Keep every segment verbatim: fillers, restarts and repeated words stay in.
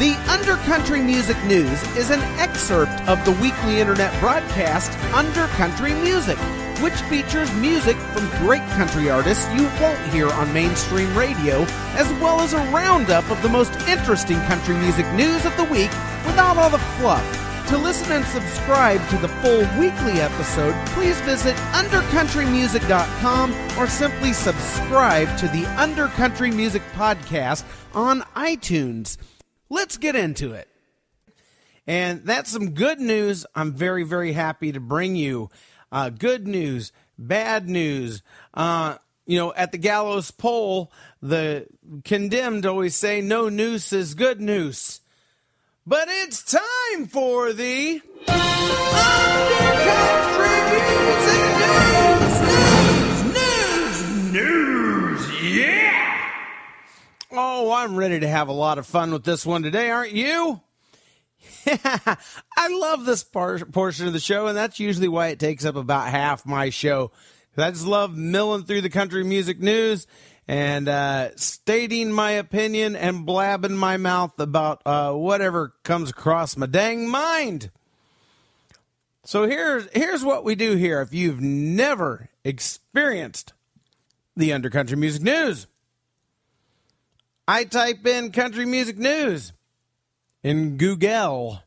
The Under Country Music News is an excerpt of the weekly internet broadcast Under Country Music, which features music from great country artists you won't hear on mainstream radio, as well as a roundup of the most interesting country music news of the week without all the fluff. To listen and subscribe to the full weekly episode, please visit under country music dot com or simply subscribe to the Under Country Music podcast on iTunes. Let's get into it. And that's some good news. I'm very, very happy to bring you. Uh, good news, bad news. Uh, you know, at the gallows pole, the condemned always say, no news is good news. But it's time for the Under Country Music News, news, news, news, yeah! Oh, I'm ready to have a lot of fun with this one today, aren't you? Yeah, I love this par- portion of the show, and that's usually why it takes up about half my show. I just love milling through the country music news and uh, stating my opinion and blabbing my mouth about uh, whatever comes across my dang mind. So here's, here's what we do here if you've never experienced the Under Country Music News. I type in country music news in Google,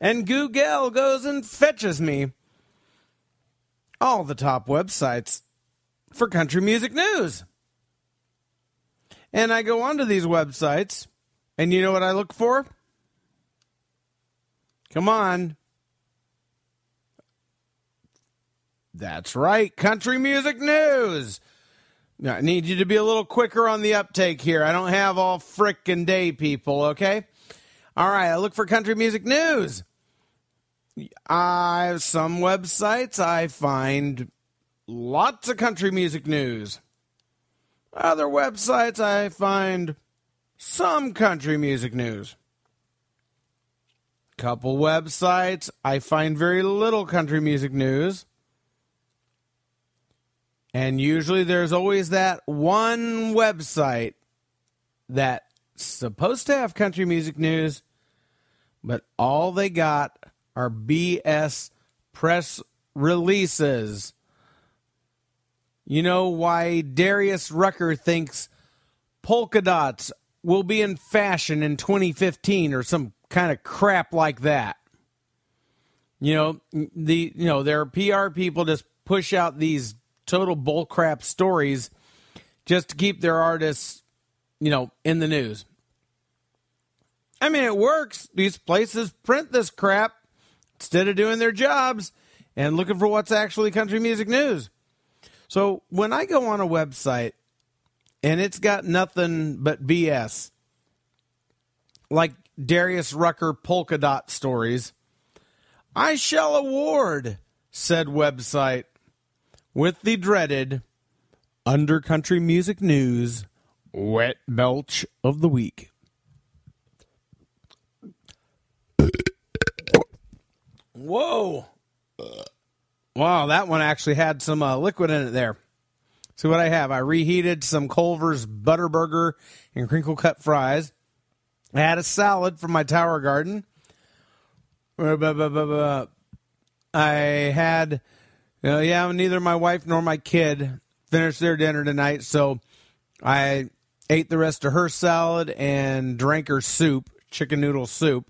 and Google goes and fetches me all the top websites for country music news. And I go onto these websites, and you know what I look for? Come on. That's right, country music news. Now, I need you to be a little quicker on the uptake here. I don't have all frickin' day, people, okay? All right, I look for country music news. I, some websites, I find lots of country music news. Other websites, I find some country music news. Couple websites, I find very little country music news. And usually there's always that one website that's supposed to have country music news, but all they got are B S press releases. You know why Darius Rucker thinks polka dots will be in fashion in twenty fifteen or some kind of crap like that. You know, the you know, their P R people just push out these total bullcrap stories just to keep their artists, you know, in the news. I mean, it works. These places print this crap instead of doing their jobs and looking for what's actually country music news. So when I go on a website and it's got nothing but B S, like Darius Rucker polka dot stories, I shall award said website with the dreaded Under Country Music News wet belch of the week. Whoa. Wow, that one actually had some uh, liquid in it there. See what I have. I reheated some Culver's Butterburger and crinkle cut fries. I had a salad from my tower garden. I had... You know, yeah, neither my wife nor my kid finished their dinner tonight, so I ate the rest of her salad and drank her soup, chicken noodle soup.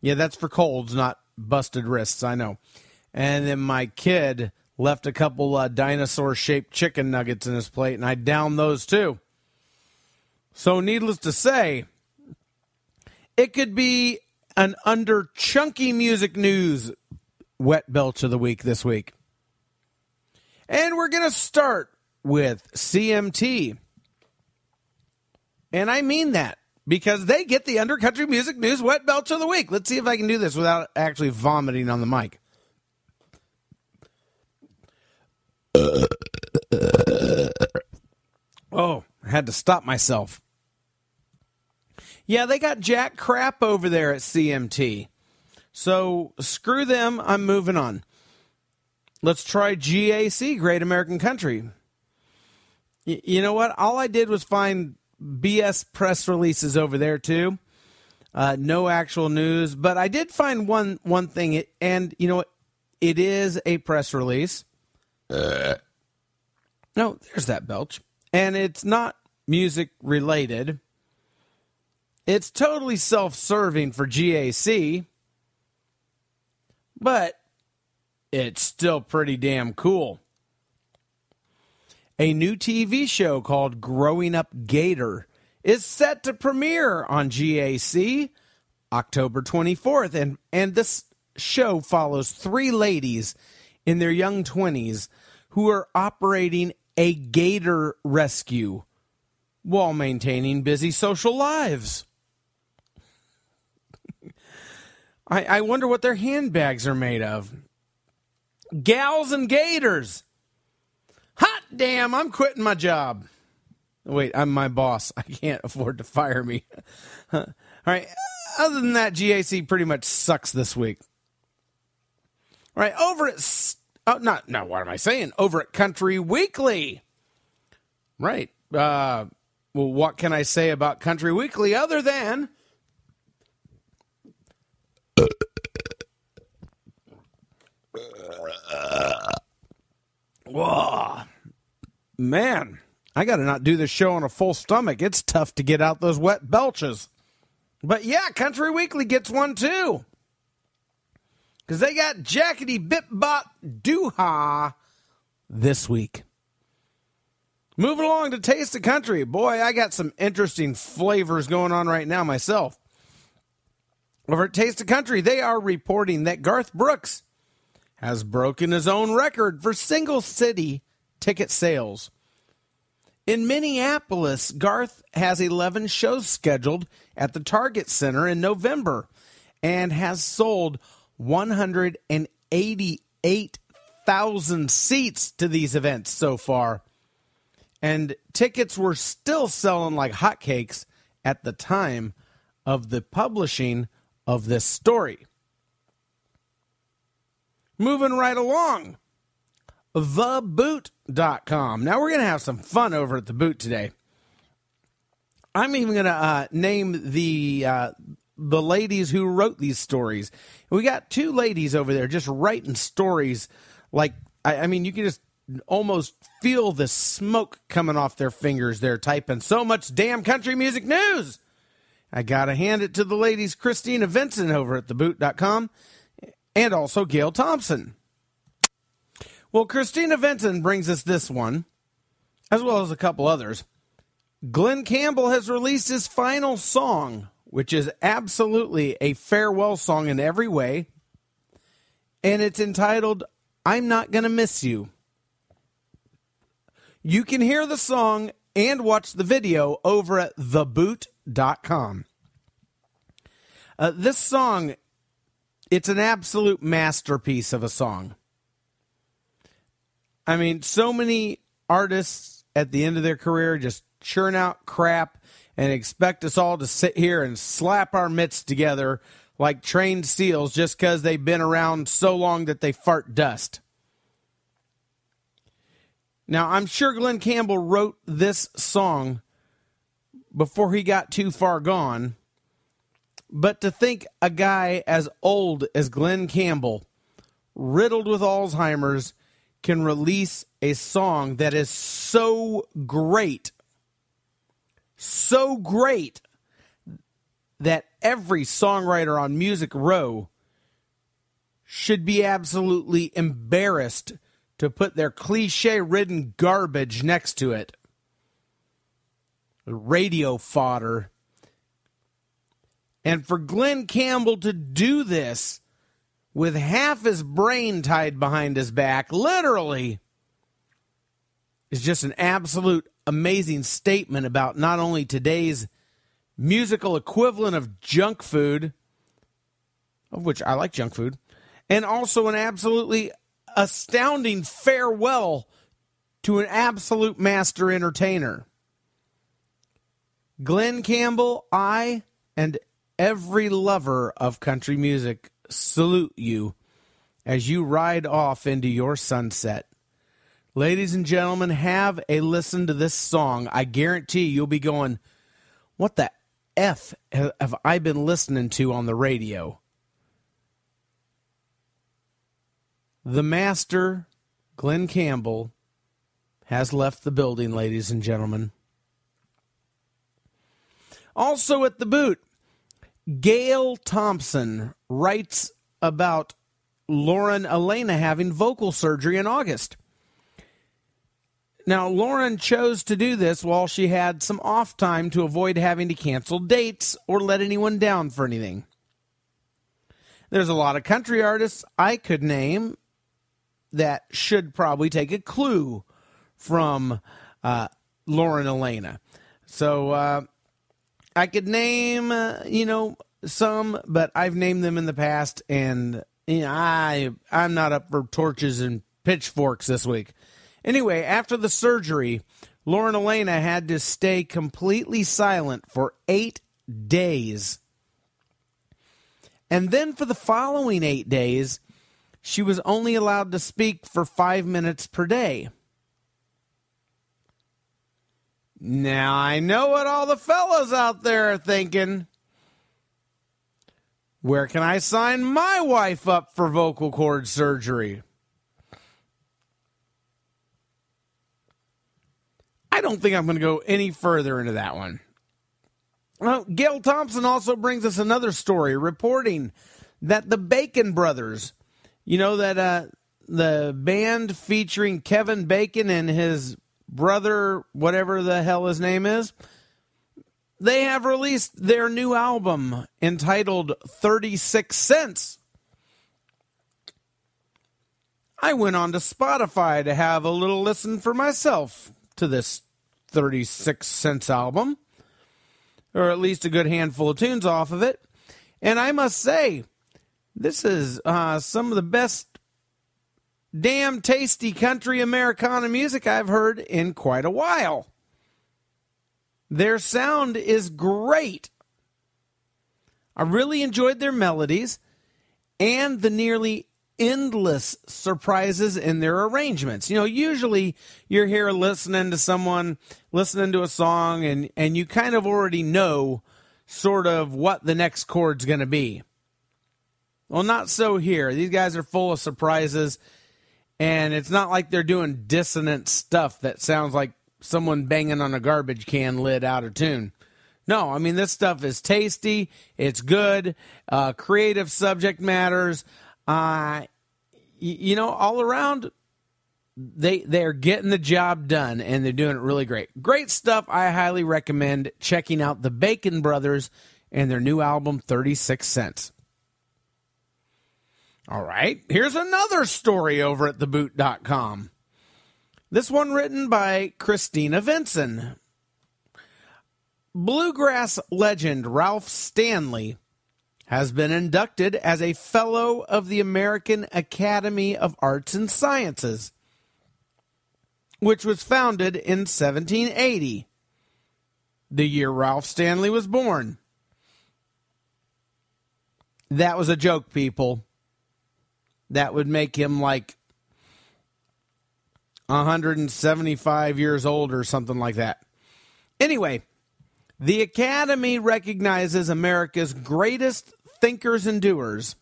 Yeah, that's for colds, not busted wrists, I know. And then my kid left a couple uh, dinosaur-shaped chicken nuggets in his plate, and I downed those too. So needless to say, it could be an Under Chunky Music News wet belch of the week this week. And we're going to start with C M T. And I mean that because they get the Under Country Music News wet belch of the week. Let's see if I can do this without actually vomiting on the mic. Oh, I had to stop myself. Yeah, they got jack crap over there at C M T. So screw them. I'm moving on. Let's try G A C, Great American Country. Y- you know what? All I did was find B S press releases over there, too. Uh, no actual news, but I did find one one thing, and you know what? It is a press release. Uh. No, there's that belch. And it's not music related. It's totally self-serving for G A C, but it's still pretty damn cool. A new T V show called Growing Up Gator is set to premiere on G A C October twenty-fourth. And, and this show follows three ladies in their young twenties who are operating a gator rescue while maintaining busy social lives. I, I wonder what their handbags are made of. Gals and gators. Hot damn, I'm quitting my job. Wait, I'm my boss. I can't afford to fire me. All right. Other than that, G A C pretty much sucks this week. All right. Over at... Oh, not... No, what am I saying? Over at Country Weekly. Right. Uh, well, what can I say about Country Weekly other than... Whoa. Man. I got to not do this show on a full stomach. It's tough to get out those wet belches. But yeah, Country Weekly gets one too. Because they got Jackety Bip Bop Doo-Ha this week. Moving along to Taste of Country. Boy, I got some interesting flavors going on right now myself. Over at Taste of Country, they are reporting that Garth Brooks has broken his own record for single city ticket sales. In Minneapolis, Garth has eleven shows scheduled at the Target Center in November and has sold one hundred eighty-eight thousand seats to these events so far. And tickets were still selling like hotcakes at the time of the publishing of this story. Moving right along. the boot dot com. Now we're going to have some fun over at The Boot today. I'm even going to uh, name the uh, the ladies who wrote these stories. We got two ladies over there just writing stories. Like, I, I mean, you can just almost feel the smoke coming off their fingers. They're typing so much damn country music news. I got to hand it to the ladies, Christina Vinson over at the boot dot com and also Gail Thompson. Well, Christina Vinson brings us this one, as well as a couple others. Glen Campbell has released his final song, which is absolutely a farewell song in every way, and it's entitled, I'm Not Gonna Miss You. You can hear the song and watch the video over at the boot dot com. Uh, this song, it's an absolute masterpiece of a song. I mean, so many artists at the end of their career just churn out crap and expect us all to sit here and slap our mitts together like trained seals just because they've been around so long that they fart dust. Now, I'm sure Glen Campbell wrote this song before he got too far gone, but to think a guy as old as Glen Campbell, riddled with Alzheimer's, can release a song that is so great, so great that every songwriter on Music Row should be absolutely embarrassed to put their cliche-ridden garbage next to it. Radio fodder. And for Glen Campbell to do this with half his brain tied behind his back, literally, is just an absolute amazing statement about not only today's musical equivalent of junk food, of which I like junk food, and also an absolutely astounding farewell to an absolute master entertainer. Glen Campbell, I and every lover of country music salute you as you ride off into your sunset. Ladies and gentlemen, have a listen to this song. I guarantee you'll be going, what the F have I been listening to on the radio? The master, Glen Campbell, has left the building, ladies and gentlemen. Also at the boot, Gail Thompson writes about Lauren Alaina having vocal surgery in August. Now, Lauren chose to do this while she had some off time to avoid having to cancel dates or let anyone down for anything. There's a lot of country artists I could name that should probably take a clue from uh, Lauren Alaina. So uh, I could name, uh, you know, some, but I've named them in the past, and you know, I, I'm not up for torches and pitchforks this week. Anyway, after the surgery, Lauren Alaina had to stay completely silent for eight days. And then for the following eight days, she was only allowed to speak for five minutes per day. Now, I know what all the fellas out there are thinking. Where can I sign my wife up for vocal cord surgery? I don't think I'm going to go any further into that one. Well, Gail Thompson also brings us another story reporting that the Bacon Brothers, you know, that uh, the band featuring Kevin Bacon and his brother, whatever the hell his name is, they have released their new album entitled thirty-six cents. I went on to Spotify to have a little listen for myself to this thirty-six cents album, or at least a good handful of tunes off of it, and I must say, this is uh, some of the best damn tasty country Americana music I've heard in quite a while. Their sound is great. I really enjoyed their melodies and the nearly endless surprises in their arrangements. You know, usually you're here listening to someone, listening to a song, and, and you kind of already know sort of what the next chord's going to be. Well, not so here. These guys are full of surprises, and it's not like they're doing dissonant stuff that sounds like someone banging on a garbage can lid out of tune. No, I mean, this stuff is tasty, it's good, uh, creative subject matters, Uh, you know, all around, they, they're getting the job done, and they're doing it really great. Great stuff. I highly recommend checking out the Bacon Brothers and their new album, thirty-six cents. All right, here's another story over at the boot dot com. This one written by Christina Vinson. Bluegrass legend Ralph Stanley has been inducted as a Fellow of the American Academy of Arts and Sciences, which was founded in seventeen eighty, the year Ralph Stanley was born. That was a joke, people. That would make him like one hundred seventy-five years old or something like that. Anyway, the Academy recognizes America's greatest thinkers and doers.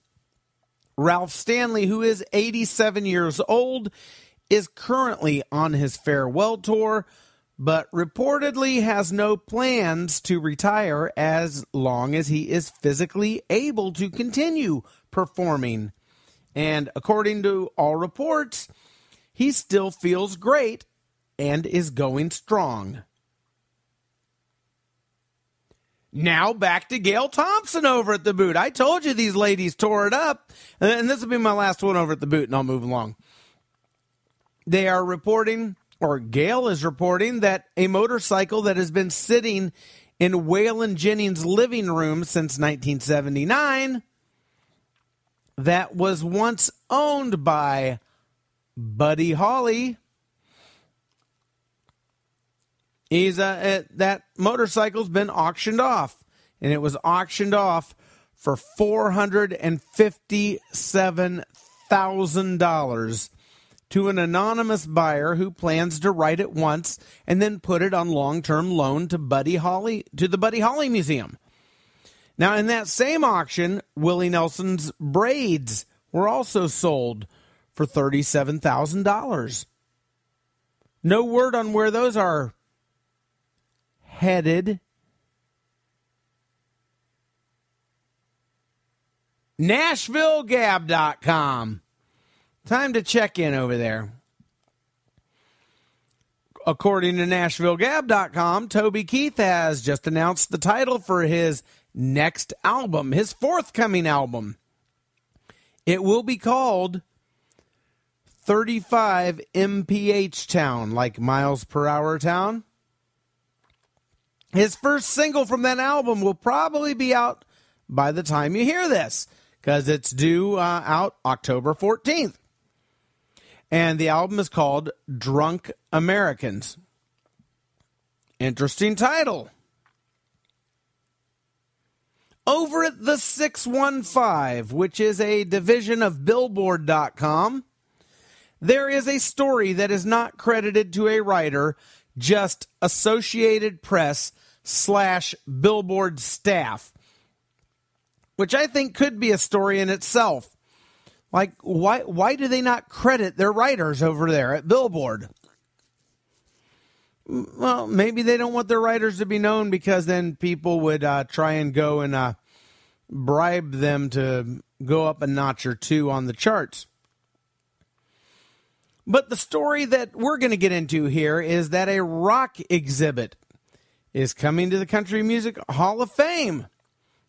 Ralph Stanley, who is eighty-seven years old, is currently on his farewell tour, but reportedly has no plans to retire as long as he is physically able to continue performing. And according to all reports, he still feels great and is going strong. Now back to Gail Thompson over at the boot. I told you these ladies tore it up, and this will be my last one over at the boot, and I'll move along. They are reporting, or Gail is reporting, that a motorcycle that has been sitting in Waylon Jennings' living room since nineteen seventy-nine, that was once owned by Buddy Holly. He's uh, that motorcycle's been auctioned off, and it was auctioned off for four hundred fifty-seven thousand dollars to an anonymous buyer who plans to write it once and then put it on long-term loan to Buddy Holly, to the Buddy Holly Museum. Now, in that same auction, Willie Nelson's braids were also sold for thirty-seven thousand dollars. No word on where those are headed. Nashville gab dot com. Time to check in over there. According to Nashville gab dot com, Toby Keith has just announced the title for his next album, his forthcoming album. It will be called thirty-five M P H Town, like miles per hour town. His first single from that album will probably be out by the time you hear this, because it's due uh, out October fourteenth. And the album is called Drunk Americans. Interesting title. Over at the six one five, which is a division of billboard dot com, there is a story that is not credited to a writer, just Associated Press slash Billboard staff, which I think could be a story in itself. Like, why why do they not credit their writers over there at Billboard? Well, maybe they don't want their writers to be known, because then people would uh, try and go and uh, bribe them to go up a notch or two on the charts. But the story that we're going to get into here is that a rock exhibit is coming to the Country Music Hall of Fame.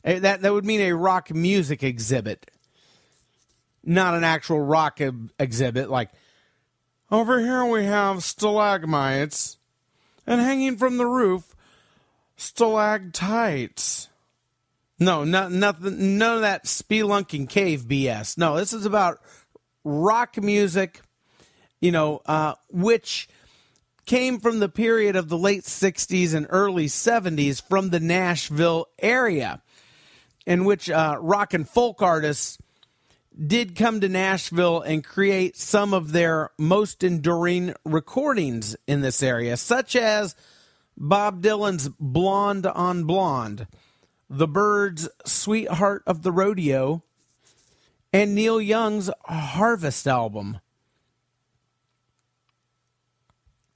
That, that would mean a rock music exhibit. Not an actual rock ab- exhibit, like, over here we have stalagmites, and hanging from the roof, stalactites. No, not, nothing, none of that spelunking cave B S. No, this is about rock music, you know, uh, which came from the period of the late sixties and early seventies from the Nashville area, in which uh, rock and folk artists did come to Nashville and create some of their most enduring recordings in this area, such as Bob Dylan's Blonde on Blonde, The Birds' Sweetheart of the Rodeo, and Neil Young's Harvest album.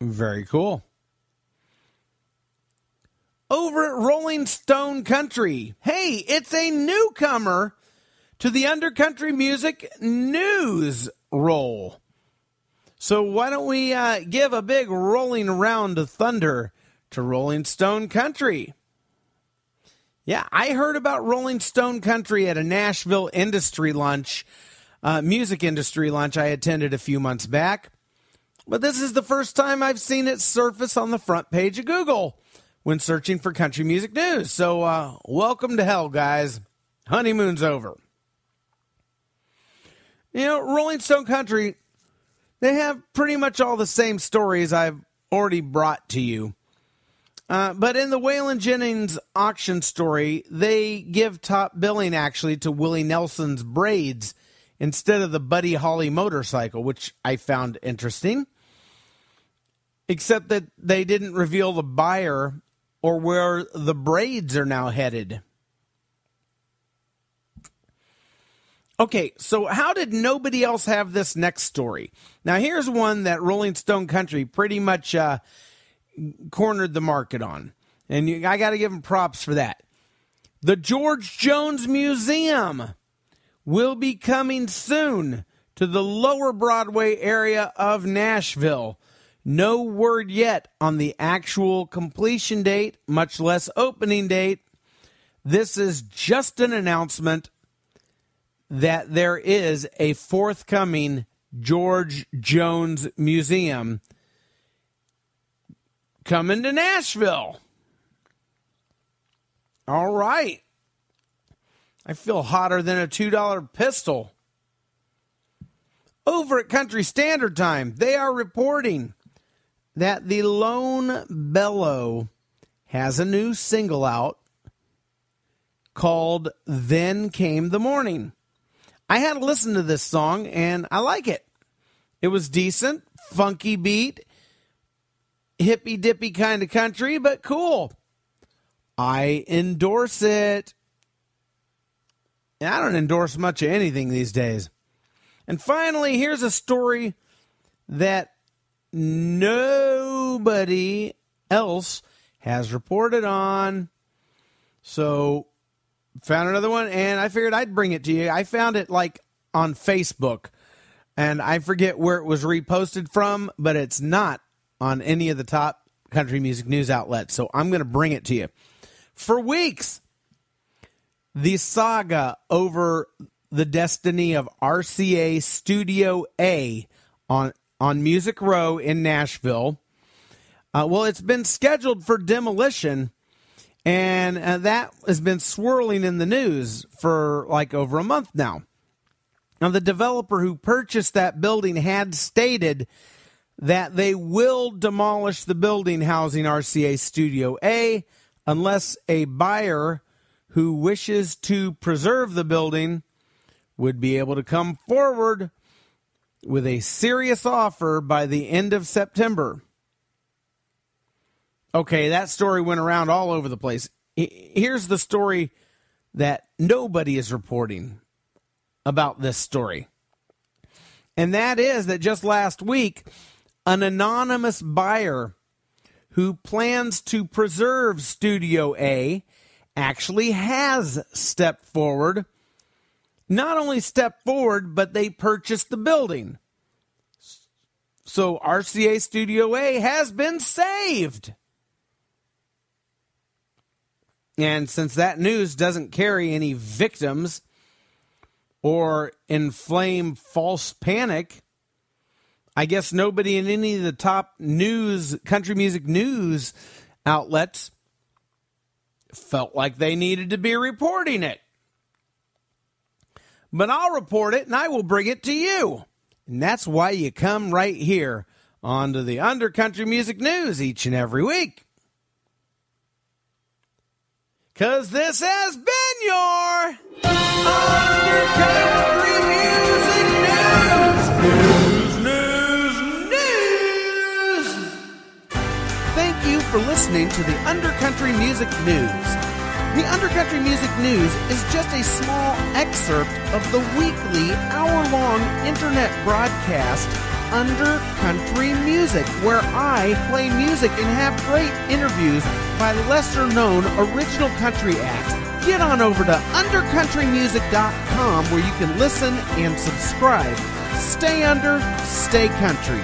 Very cool. Over at Rolling Stone Country, hey, it's a newcomer to the Undercountry Music News Roll. So why don't we uh, give a big rolling round of thunder to Rolling Stone Country. Yeah, I heard about Rolling Stone Country at a Nashville industry lunch, uh, music industry lunch I attended a few months back. But this is the first time I've seen it surface on the front page of Google when searching for country music news. So uh, welcome to hell, guys. Honeymoon's over. You know, Rolling Stone Country, they have pretty much all the same stories I've already brought to you. Uh, but in the Waylon Jennings auction story, they give top billing, actually, to Willie Nelson's braids instead of the Buddy Holly motorcycle, which I found interesting. Except that they didn't reveal the buyer or where the braids are now headed. Okay, so how did nobody else have this next story? Now, here's one that Rolling Stone Country pretty much uh, cornered the market on. And you, I got to give them props for that. The George Jones Museum will be coming soon to the Lower Broadway area of Nashville. No word yet on the actual completion date, much less opening date. This is just an announcement that there is a forthcoming George Jones Museum coming to Nashville. All right. I feel hotter than a two dollar pistol. Over at Country Standard Time, they are reporting that the Lone Bellow has a new single out called Then Came the Morning. I had to listen to this song, and I like it. It was decent, funky beat, hippy-dippy kind of country, but cool. I endorse it. And I don't endorse much of anything these days. And finally, here's a story that nobody else has reported on. So, found another one, and I figured I'd bring it to you. I found it, like, on Facebook, and I forget where it was reposted from, but it's not on any of the top country music news outlets, so I'm going to bring it to you. For weeks, the saga over the destiny of R C A Studio A on, on Music Row in Nashville, uh, well, it's been scheduled for demolition, and uh, that has been swirling in the news for like over a month now. Now, the developer who purchased that building had stated that they will demolish the building housing R C A Studio A unless a buyer who wishes to preserve the building would be able to come forward with a serious offer by the end of September. Okay, that story went around all over the place. Here's the story that nobody is reporting about this story. And that is that just last week, an anonymous buyer who plans to preserve Studio A actually has stepped forward. Not only stepped forward, but they purchased the building. So R C A Studio A has been saved. And since that news doesn't carry any victims or inflame false panic, I guess nobody in any of the top news, country music news outlets felt like they needed to be reporting it. But I'll report it and I will bring it to you. And that's why you come right here onto the Under Country Music News each and every week. Because this has been your Under Country Music News. News, news, news. Thank you for listening to the Under Country Music News. The Under Country Music News is just a small excerpt of the weekly hour-long internet broadcast Under Country Music, where I play music and have great interviews by lesser-known original country acts. Get on over to under country music dot com where you can listen and subscribe. Stay under, stay country.